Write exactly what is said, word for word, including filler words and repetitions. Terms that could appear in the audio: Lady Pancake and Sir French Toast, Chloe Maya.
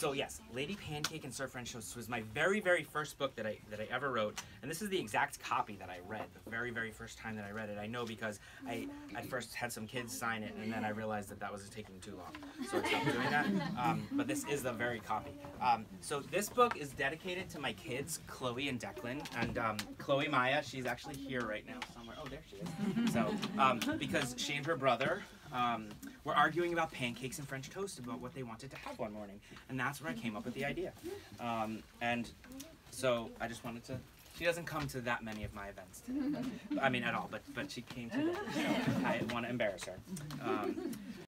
So yes, Lady Pancake and Sir French Toast was my very, very first book that I that I ever wrote, and this is the exact copy that I read the very, very first time that I read it. I know because I at first had some kids sign it, and then I realized that that was taking too long, so I stopped doing that. Um, but this is the very copy. Um, so this book is dedicated to my kids, Chloe and Declan, and um, Chloe Maya. She's actually here right now somewhere. Oh, there she is. So um, because she and her brother. Um, we're arguing about pancakes and French toast about what they wanted to have one morning, and that's where I came up with the idea. Um, and so I just wanted to. She doesn't come to that many of my events today. I mean, at all. But but she came today. So I want to embarrass her. Um,